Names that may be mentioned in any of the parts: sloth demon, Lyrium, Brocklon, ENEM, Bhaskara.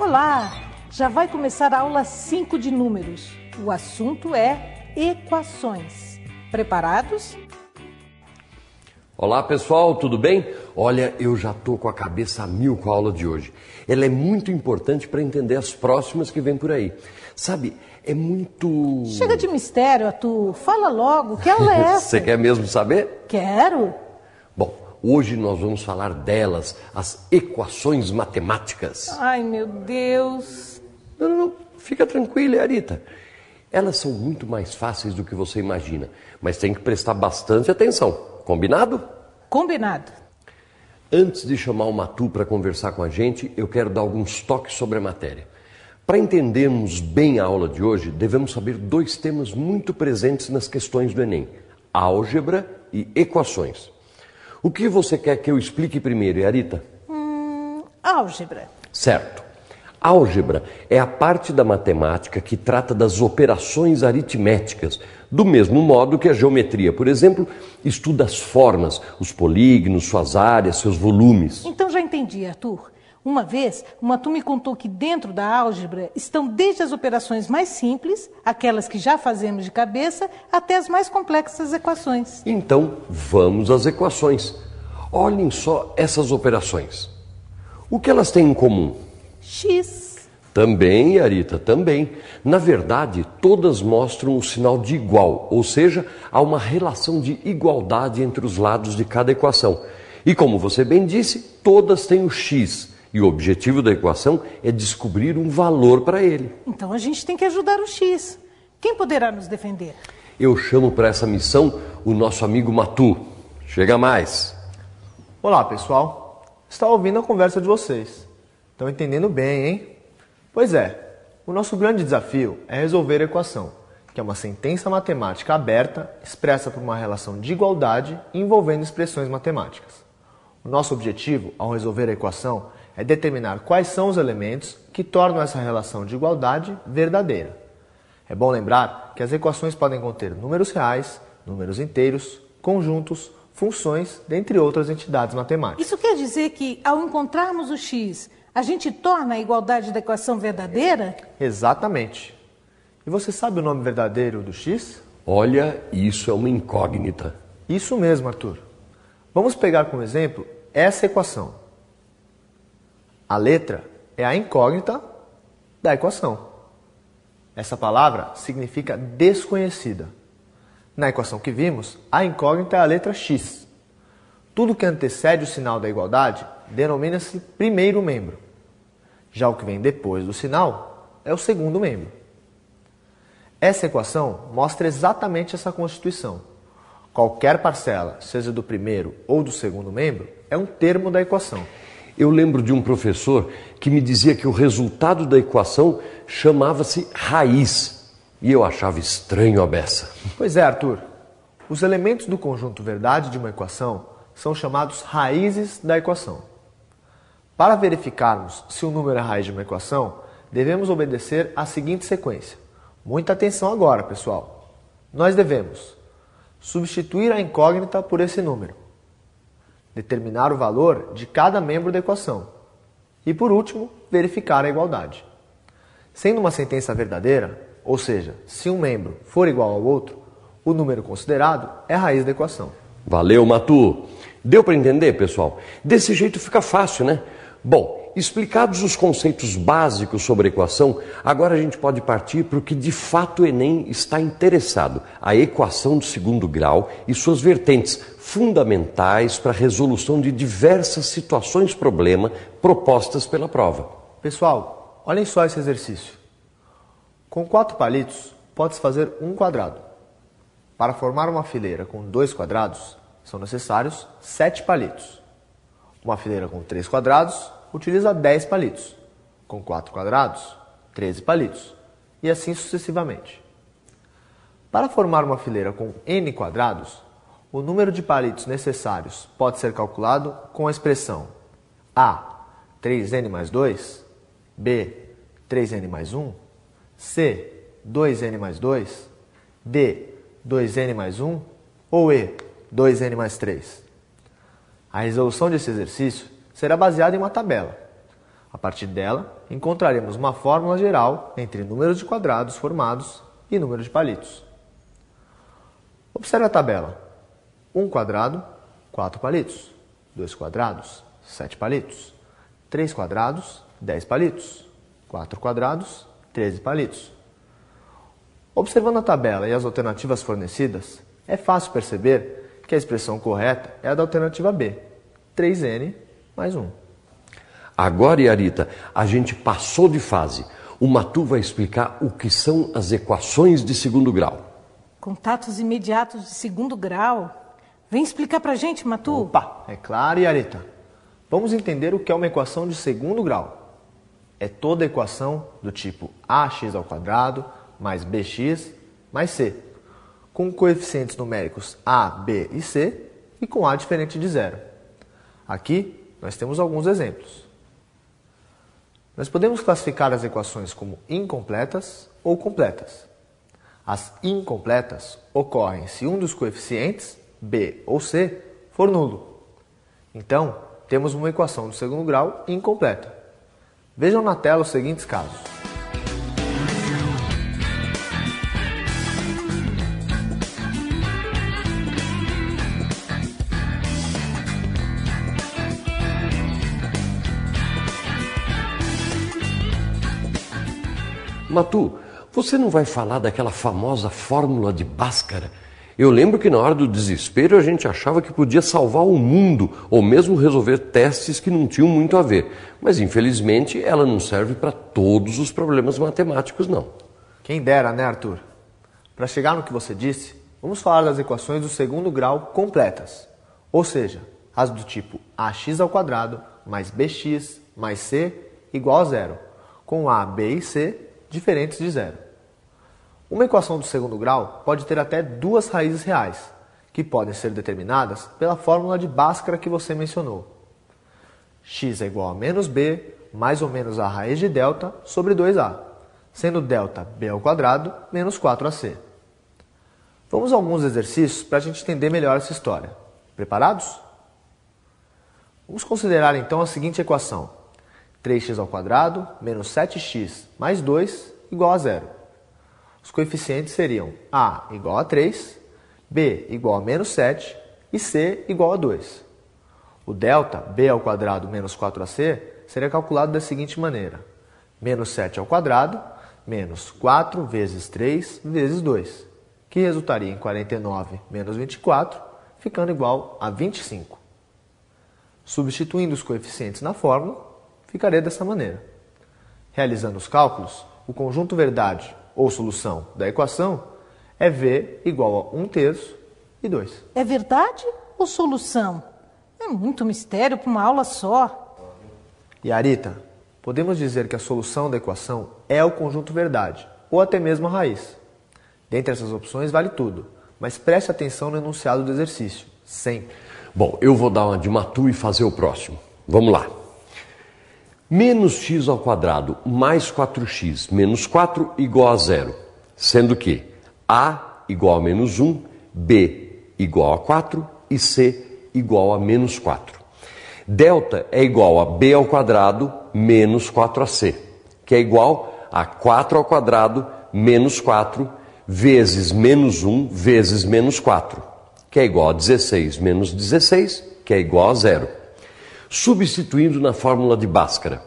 Olá! Já vai começar a aula 5 de números. O assunto é equações. Preparados? Olá pessoal, tudo bem? Olha, eu já tô com a cabeça a mil com a aula de hoje. Ela é muito importante para entender as próximas que vêm por aí. Sabe, é muito... Chega de mistério, Arthur. Fala logo, que aula é essa? Você quer mesmo saber? Quero! Bom, hoje nós vamos falar delas, as equações matemáticas. Ai, meu Deus! Não, fica tranquila, Arita. Elas são muito mais fáceis do que você imagina, mas tem que prestar bastante atenção. Combinado? Combinado. Antes de chamar o Matu para conversar com a gente, eu quero dar alguns toques sobre a matéria. Para entendermos bem a aula de hoje, devemos saber dois temas muito presentes nas questões do Enem: álgebra e equações. O que você quer que eu explique primeiro, Arita? Álgebra. Certo. Álgebra é a parte da matemática que trata das operações aritméticas, do mesmo modo que a geometria, por exemplo, estuda as formas, os polígonos, suas áreas, seus volumes. Então já entendi, Arthur. Uma vez, o Matu me contou que dentro da álgebra estão desde as operações mais simples, aquelas que já fazemos de cabeça, até as mais complexas equações. Então, vamos às equações. Olhem só essas operações. O que elas têm em comum? X. Também, Arita, também. Na verdade, todas mostram o sinal de igual, ou seja, há uma relação de igualdade entre os lados de cada equação. E como você bem disse, todas têm o X. E o objetivo da equação é descobrir um valor para ele. Então a gente tem que ajudar o X. Quem poderá nos defender? Eu chamo para essa missão o nosso amigo Matu. Chega mais. Olá, pessoal. Está ouvindo a conversa de vocês. Estão entendendo bem, hein? Pois é, o nosso grande desafio é resolver a equação, que é uma sentença matemática aberta, expressa por uma relação de igualdade envolvendo expressões matemáticas. O nosso objetivo, ao resolver a equação, é determinar quais são os elementos que tornam essa relação de igualdade verdadeira. É bom lembrar que as equações podem conter números reais, números inteiros, conjuntos, funções, dentre outras entidades matemáticas. Isso quer dizer que, ao encontrarmos o X, a gente torna a igualdade da equação verdadeira? Exatamente. E você sabe o nome verdadeiro do X? Olha, isso é uma incógnita. Isso mesmo, Arthur. Vamos pegar como exemplo essa equação. A letra é a incógnita da equação. Essa palavra significa desconhecida. Na equação que vimos, a incógnita é a letra X. Tudo que antecede o sinal da igualdade denomina-se primeiro membro. Já o que vem depois do sinal é o segundo membro. Essa equação mostra exatamente essa constituição. Qualquer parcela, seja do primeiro ou do segundo membro, é um termo da equação. Eu lembro de um professor que me dizia que o resultado da equação chamava-se raiz. E eu achava estranho a beça. Pois é, Arthur. Os elementos do conjunto verdade de uma equação são chamados raízes da equação. Para verificarmos se um número é raiz de uma equação, devemos obedecer à seguinte sequência. Muita atenção agora, pessoal. Nós devemos substituir a incógnita por esse número, determinar o valor de cada membro da equação e, por último, verificar a igualdade. Sendo uma sentença verdadeira, ou seja, se um membro for igual ao outro, o número considerado é a raiz da equação. Valeu, Matu! Deu para entender, pessoal? Desse jeito fica fácil, né? Bom, explicados os conceitos básicos sobre a equação, agora a gente pode partir para o que de fato o Enem está interessado, a equação de segundo grau e suas vertentes fundamentais para a resolução de diversas situações-problema propostas pela prova. Pessoal, olhem só esse exercício. Com 4 palitos, pode-se fazer um quadrado. Para formar uma fileira com 2 quadrados, são necessários 7 palitos. Uma fileira com 3 quadrados utiliza 10 palitos. Com 4 quadrados, 13 palitos. E assim sucessivamente. Para formar uma fileira com n quadrados, o número de palitos necessários pode ser calculado com a expressão a, 3n mais 2, b, 3n mais 1, c, 2n mais 2, d, 2n mais 1 ou e, 2n mais 3. A resolução desse exercício será baseada em uma tabela. A partir dela, encontraremos uma fórmula geral entre número de quadrados formados e número de palitos. Observe a tabela. 1 quadrado, 4 palitos. 2 quadrados, 7 palitos. 3 quadrados, 10 palitos. 4 quadrados, 13 palitos. Observando a tabela e as alternativas fornecidas, é fácil perceber que a expressão correta é a da alternativa B, 3n mais 1. Agora, Yarita, a gente passou de fase. O Matu vai explicar o que são as equações de segundo grau. Contatos imediatos de segundo grau? Vem explicar pra gente, Matu. Opa, é claro, Yarita. Vamos entender o que é uma equação de segundo grau. É toda equação do tipo ax² mais bx mais c, com coeficientes numéricos a, b e c e com a diferente de zero. Aqui nós temos alguns exemplos. Nós podemos classificar as equações como incompletas ou completas. As incompletas ocorrem se um dos coeficientes, b ou c, for nulo. Então, temos uma equação do segundo grau incompleta. Vejam na tela os seguintes casos. Matu, você não vai falar daquela famosa fórmula de Bhaskara? Eu lembro que na hora do desespero a gente achava que podia salvar o mundo ou mesmo resolver testes que não tinham muito a ver. Mas infelizmente ela não serve para todos os problemas matemáticos, não. Quem dera, né, Arthur? Para chegar no que você disse, vamos falar das equações do segundo grau completas. Ou seja, as do tipo ax² mais bx mais c igual a zero, com a, b e c diferentes de zero. Uma equação do segundo grau pode ter até duas raízes reais, que podem ser determinadas pela fórmula de Bhaskara que você mencionou. X é igual a menos b mais ou menos a raiz de delta sobre 2a, sendo delta b² menos 4ac. Vamos a alguns exercícios para a gente entender melhor essa história. Preparados? Vamos considerar então a seguinte equação. 3x² menos 7x mais 2 igual a zero. Os coeficientes seriam a igual a 3, b igual a menos 7 e c igual a 2. O delta b² menos 4ac seria calculado da seguinte maneira. Menos 7² menos 4 vezes 3 vezes 2, que resultaria em 49 menos 24, ficando igual a 25. Substituindo os coeficientes na fórmula, ficaria dessa maneira. Realizando os cálculos, o conjunto verdade ou solução da equação é v igual a 1/3 e 2. É verdade ou solução? É muito mistério para uma aula só. Yarita, podemos dizer que a solução da equação é o conjunto verdade, ou até mesmo a raiz. Dentre essas opções vale tudo, mas preste atenção no enunciado do exercício, sempre. Bom, eu vou dar uma de Matu e fazer o próximo. Vamos lá. Menos x² mais 4x menos 4 igual a zero, sendo que a igual a menos 1, b igual a 4 e c igual a menos 4. Delta é igual a b² menos 4ac, que é igual a 4² menos 4 vezes menos 1 vezes menos 4, que é igual a 16 menos 16, que é igual a zero. Substituindo na fórmula de Bhaskara,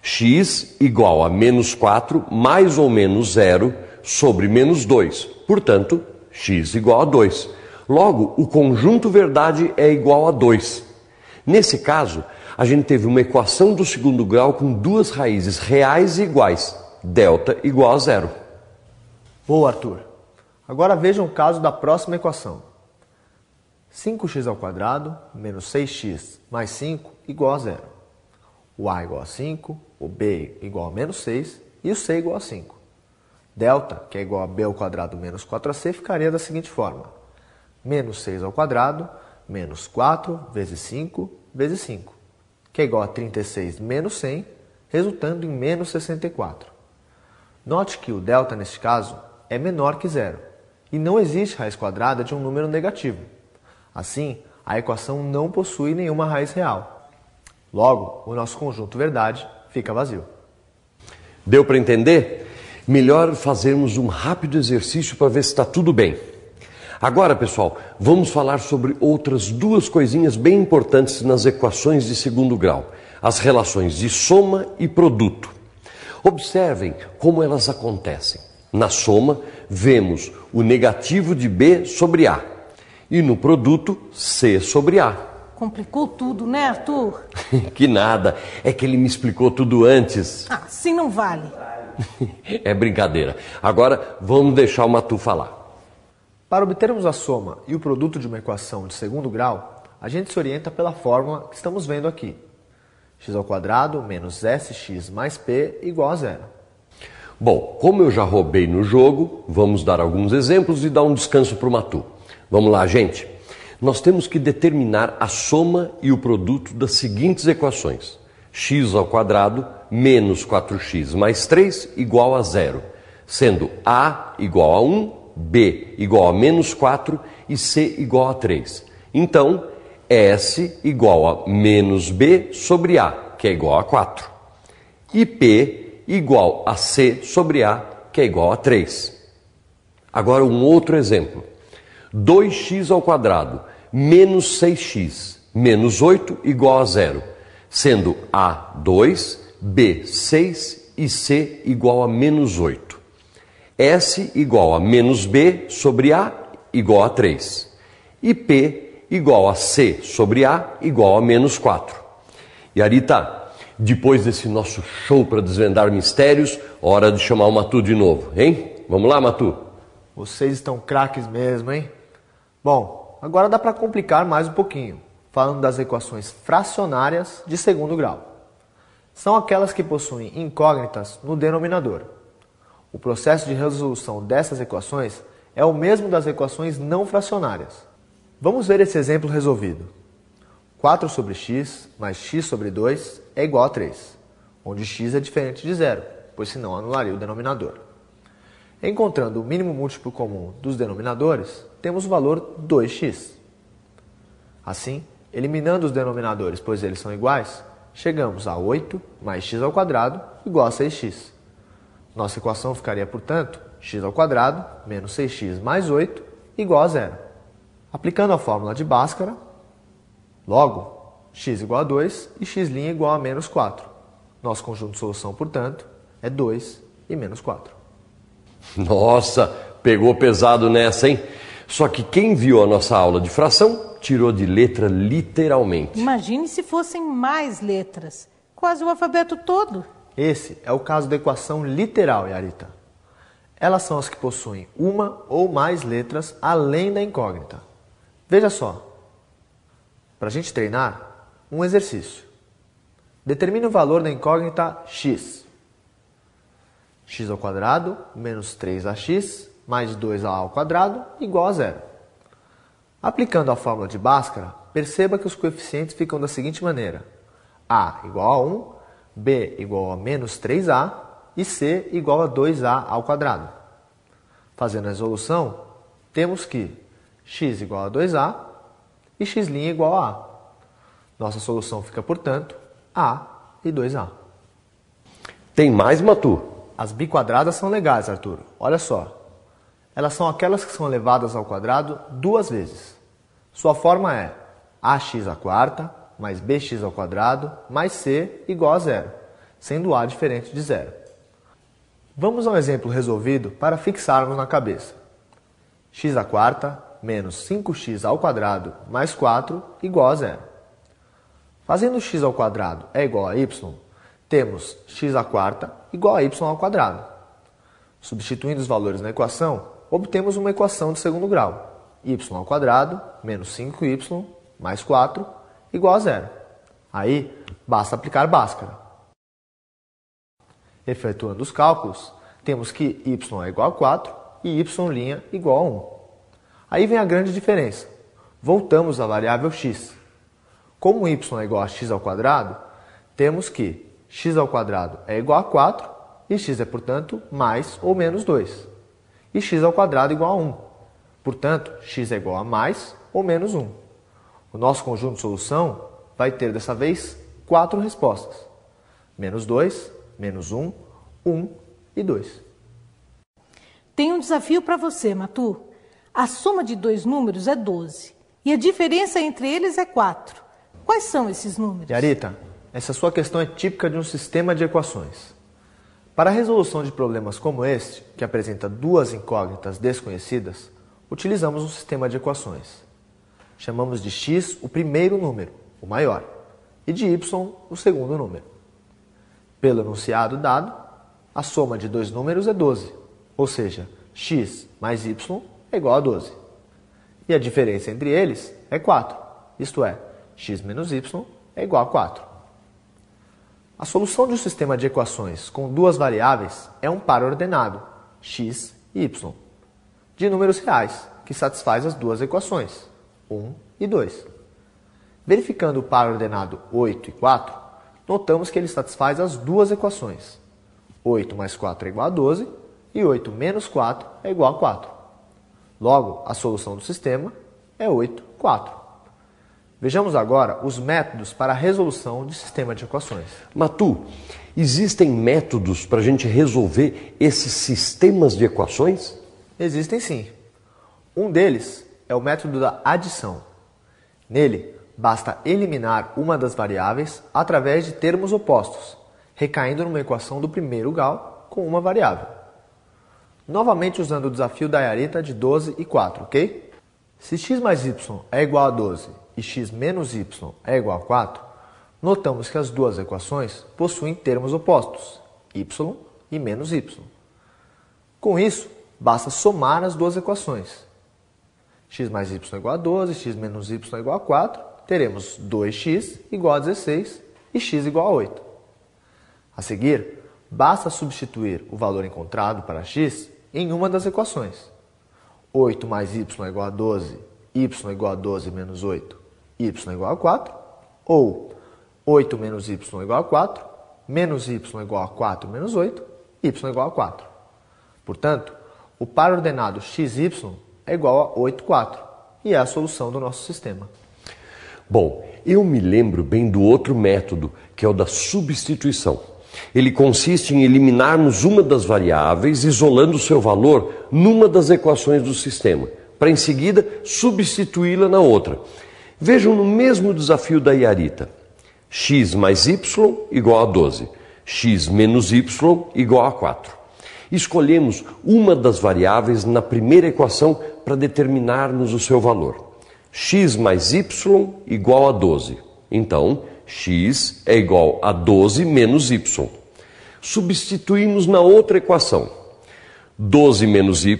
x igual a menos 4 mais ou menos zero sobre menos 2, portanto, x igual a 2. Logo, o conjunto verdade é igual a 2. Nesse caso, a gente teve uma equação do segundo grau com duas raízes reais e iguais, delta igual a zero. Boa, Arthur. Agora vejam o caso da próxima equação. 5x² menos 6x mais 5 igual a zero. O a igual a 5, o b igual a menos 6 e o c igual a 5. Delta, que é igual a b² menos 4ac, ficaria da seguinte forma. Menos 6² menos 4 vezes 5, que é igual a 36 menos 100, resultando em menos 64. Note que o delta, neste caso, é menor que zero e não existe raiz quadrada de um número negativo. Assim, a equação não possui nenhuma raiz real. Logo, o nosso conjunto verdade fica vazio. Deu para entender? Melhor fazermos um rápido exercício para ver se está tudo bem. Agora, pessoal, vamos falar sobre outras duas coisinhas bem importantes nas equações de segundo grau. As relações de soma e produto. Observem como elas acontecem. Na soma, vemos o negativo de B sobre A. E no produto, C sobre A. Complicou tudo, né, Arthur? Que nada, é que ele me explicou tudo antes. Ah, sim, não vale. É brincadeira. Agora, vamos deixar o Matu falar. Para obtermos a soma e o produto de uma equação de segundo grau, a gente se orienta pela fórmula que estamos vendo aqui. x² menos sx mais p igual a zero. Bom, como eu já roubei no jogo, vamos dar alguns exemplos e dar um descanso para o Matu. Vamos lá, gente. Nós temos que determinar a soma e o produto das seguintes equações. x² menos 4x mais 3 igual a zero, sendo a igual a 1, b igual a menos 4 e c igual a 3. Então, S igual a menos B sobre A, que é igual a 4. E P igual a C sobre A, que é igual a 3. Agora um outro exemplo. 2x² menos 6x menos 8 igual a 0. Sendo A 2, B 6 e C igual a menos 8. S igual a menos B sobre A igual a 3. E P igual a C sobre A, igual a menos 4. E Arita, depois desse nosso show para desvendar mistérios, hora de chamar o Matu de novo, hein? Vamos lá, Matu? Vocês estão craques mesmo, hein? Bom, agora dá para complicar mais um pouquinho, falando das equações fracionárias de segundo grau. São aquelas que possuem incógnitas no denominador. O processo de resolução dessas equações é o mesmo das equações não fracionárias. Vamos ver esse exemplo resolvido. 4 sobre x mais x sobre 2 é igual a 3, onde x é diferente de zero, pois senão anularia o denominador. Encontrando o mínimo múltiplo comum dos denominadores, temos o valor 2x. Assim, eliminando os denominadores, pois eles são iguais, chegamos a 8 mais x² igual a 6x. Nossa equação ficaria, portanto, x² menos 6x mais 8 igual a zero. Aplicando a fórmula de Bhaskara, logo, x igual a 2 e x' igual a menos 4. Nosso conjunto de solução, portanto, é 2 e menos 4. Nossa, pegou pesado nessa, hein? Só que quem viu a nossa aula de fração tirou de letra literalmente. Imagine se fossem mais letras, quase o alfabeto todo. Esse é o caso da equação literal, Yarita. Elas são as que possuem uma ou mais letras além da incógnita. Veja só, para a gente treinar, um exercício. Determine o valor da incógnita x. x² menos 3ax mais 2a² igual a zero. Aplicando a fórmula de Bhaskara, perceba que os coeficientes ficam da seguinte maneira. a igual a 1, b igual a menos 3a e c igual a 2a². Fazendo a resolução, temos que x igual a 2a e x' igual a a. Nossa solução fica, portanto, a e 2a. Tem mais, Matu? As biquadradas são legais, Arthur. Olha só. Elas são aquelas que são elevadas ao quadrado duas vezes. Sua forma é ax² mais bx² mais c igual a zero, sendo a diferente de zero. Vamos a um exemplo resolvido para fixarmos na cabeça. x² menos 5x² mais 4 igual a zero. Fazendo x² é igual a y, temos x² igual a y². Substituindo os valores na equação, obtemos uma equação de segundo grau. y² menos 5y mais 4 igual a zero. Aí, basta aplicar Bhaskara. Efetuando os cálculos, temos que y é igual a 4 e y' igual a 1. Aí vem a grande diferença. Voltamos à variável x. Como y é igual a x², temos que x² é igual a 4 e x é, portanto, mais ou menos 2. E x² é igual a 1. Portanto, x é igual a mais ou menos 1. O nosso conjunto de solução vai ter, dessa vez, 4 respostas. menos 2, menos 1, 1 e 2. Tem um desafio para você, Matu. A soma de dois números é 12 e a diferença entre eles é 4. Quais são esses números? Yarita, essa sua questão é típica de um sistema de equações. Para a resolução de problemas como este, que apresenta duas incógnitas desconhecidas, utilizamos um sistema de equações. Chamamos de x o primeiro número, o maior, e de y o segundo número. Pelo enunciado dado, a soma de dois números é 12, ou seja, x mais y é igual a 12. E a diferença entre eles é 4, isto é, x menos y é igual a 4. A solução de um sistema de equações com duas variáveis é um par ordenado, x e y, de números reais, que satisfaz as duas equações, 1 e 2. Verificando o par ordenado 8 e 4, notamos que ele satisfaz as duas equações, 8 mais 4 é igual a 12 e 8 menos 4 é igual a 4. Logo, a solução do sistema é 8, 4. Vejamos agora os métodos para a resolução de sistema de equações. Matu, existem métodos para a gente resolver esses sistemas de equações? Existem sim. Um deles é o método da adição. Nele, basta eliminar uma das variáveis através de termos opostos, recaindo numa equação do primeiro grau com uma variável. Novamente usando o desafio da Yarita de 12 e 4, ok? Se x mais y é igual a 12 e x menos y é igual a 4, notamos que as duas equações possuem termos opostos, y e menos y. Com isso, basta somar as duas equações. X mais y é igual a 12, x menos y é igual a 4, teremos 2x igual a 16 e x igual a 8. A seguir, basta substituir o valor encontrado para x em uma das equações. 8 mais y é igual a 12, y é igual a 12 menos 8, y é igual a 4, ou 8 menos y é igual a 4, menos y é igual a 4 menos 8, y é igual a 4. Portanto, o par ordenado xy é igual a 8, 4, e é a solução do nosso sistema. Bom, eu me lembro bem do outro método, que é o da substituição. Ele consiste em eliminarmos uma das variáveis, isolando o seu valor numa das equações do sistema, para em seguida substituí-la na outra. Vejam no mesmo desafio da Yarita. X mais y igual a 12, x menos y igual a 4. Escolhemos uma das variáveis na primeira equação para determinarmos o seu valor. X mais y igual a 12. Então, x é igual a 12 menos y. Substituímos na outra equação. 12 menos y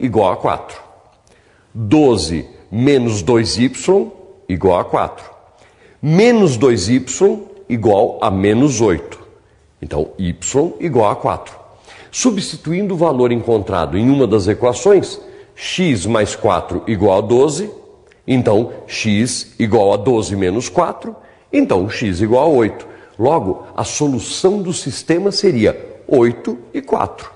igual a 4. 12 menos 2y igual a 4. Menos 2y igual a menos 8. Então, y igual a 4. Substituindo o valor encontrado em uma das equações, x mais 4 igual a 12, então x igual a 12 menos 4, então x igual a 8. Logo, a solução do sistema seria 8 e 4.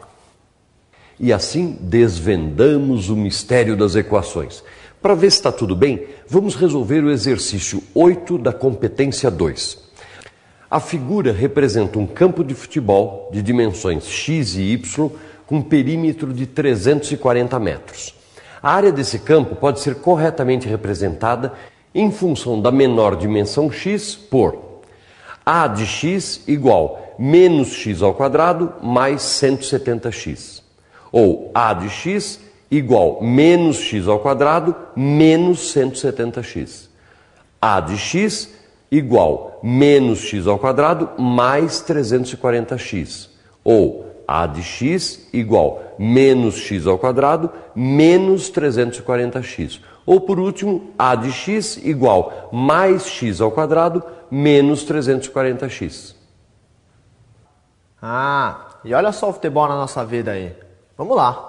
E assim desvendamos o mistério das equações. Para ver se está tudo bem, vamos resolver o exercício 8 da competência 2. A figura representa um campo de futebol de dimensões x e y com um perímetro de 340 metros. A área desse campo pode ser corretamente representada em função da menor dimensão x por a de x igual menos x ao quadrado mais 170x, ou a de x igual menos x ao quadrado menos 170x. A de x igual menos x ao quadrado mais 340x, ou a de x igual menos x ao quadrado menos 340x. Ou, por último, a de x igual mais x ao quadrado menos 340x. E olha só o futebol na nossa vida aí. Vamos lá.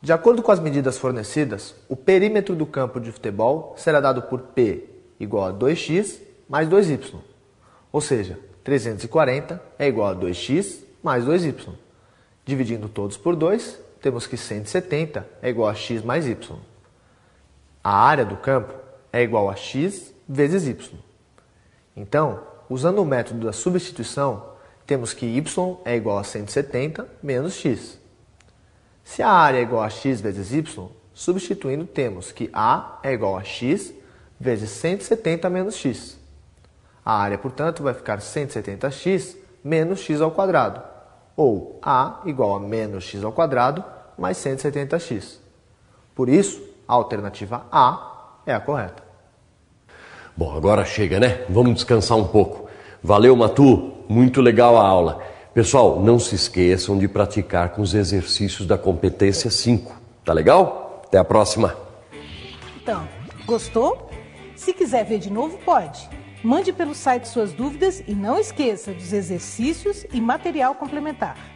De acordo com as medidas fornecidas, o perímetro do campo de futebol será dado por P igual a 2x mais 2y. Ou seja, 340 é igual a 2x mais 2y. Dividindo todos por 2, temos que 170 é igual a x mais y. A área do campo é igual a x vezes y. Então, usando o método da substituição, temos que y é igual a 170 menos x. Se a área é igual a x vezes y, substituindo temos que a é igual a x vezes 170 menos x. A área, portanto, vai ficar 170x menos x ao quadrado, ou a igual a menos x ao quadrado mais 170x. Por isso, a alternativa A é a correta. Bom, agora chega, né? Vamos descansar um pouco. Valeu, Matu. Muito legal a aula. Pessoal, não se esqueçam de praticar com os exercícios da competência 5. Tá legal? Até a próxima. Então, gostou? Se quiser ver de novo, pode. Mande pelo site suas dúvidas e não esqueça dos exercícios e material complementar.